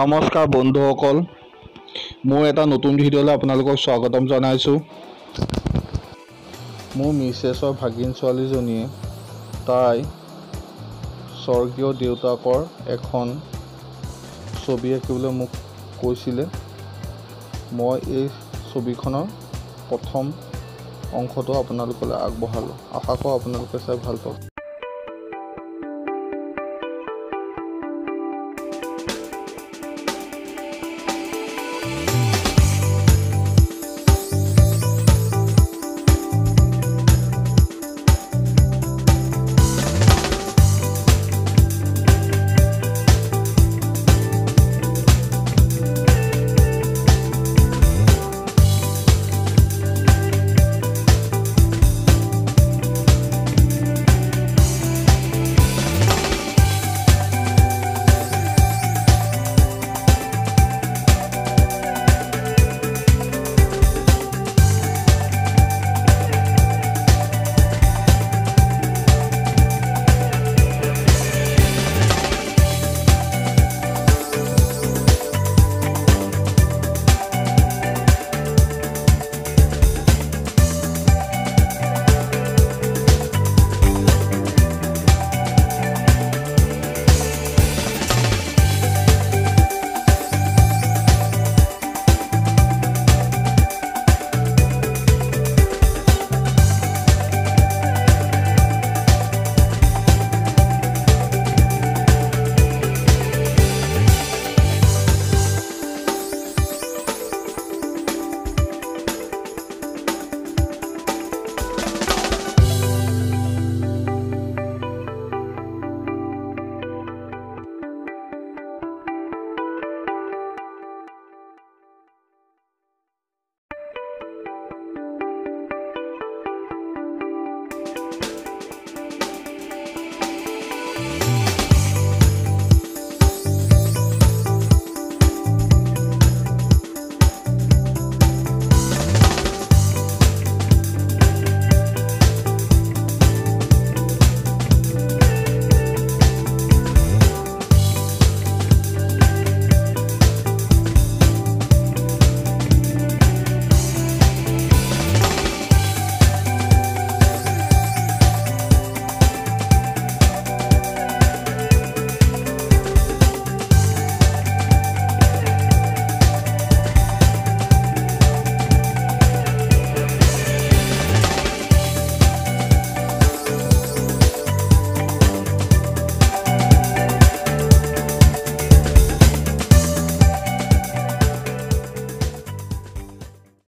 নমস্কাৰ বন্ধুসকল, মোৰ এটা নতুন ভিডিঅ'লৈ আপোনালোকক স্বাগতম জনাইছোঁ। মোৰ মিছেছৰ ভাগিন ছোৱালীজনীয়ে তাই স্বৰ্গীয় দেউতাকৰ এখন ছবি আঁকিবলৈ মোক কৈছিলে। মই এই ছবিখনৰ প্ৰথম অংশটো আপোনালোকলৈ আগবঢ়ালোঁ। আশা কৰোঁ আপোনালোকে চাই ভাল পাব।